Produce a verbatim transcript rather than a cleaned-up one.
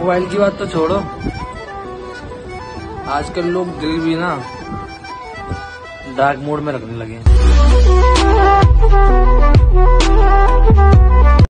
Mobile की बात तो छोड़ो, आजकल लोग दिल भी ना डार्क मोड में रखने लगे हैं।